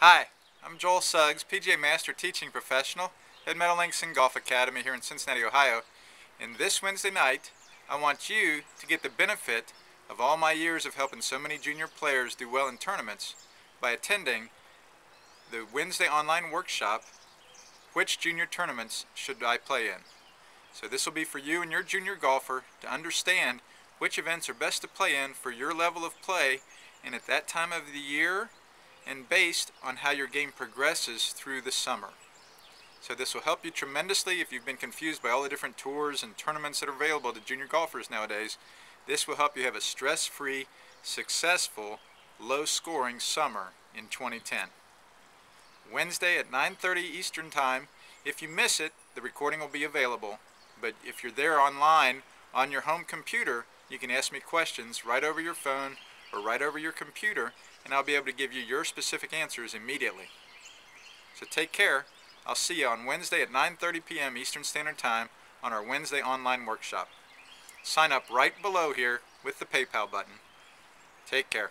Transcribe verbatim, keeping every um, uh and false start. Hi, I'm Joel Suggs, P G A Master Teaching Professional at Meadow Links and Golf Academy here in Cincinnati, Ohio. And this Wednesday night, I want you to get the benefit of all my years of helping so many junior players do well in tournaments by attending the Wednesday online workshop, Which Junior Tournaments Should I Play In? So this will be for you and your junior golfer to understand which events are best to play in for your level of play and at that time of the year, and based on how your game progresses through the summer. So this will help you tremendously if you've been confused by all the different tours and tournaments that are available to junior golfers nowadays. This will help you have a stress-free, successful, low-scoring summer in twenty ten. Wednesday at nine thirty Eastern Time. If you miss it, the recording will be available. But if you're there online on your home computer, you can ask me questions right over your phone or right over your computer, and I'll be able to give you your specific answers immediately. So take care. I'll see you on Wednesday at nine thirty p m Eastern Standard Time on our Wednesday online workshop. Sign up right below here with the PayPal button. Take care.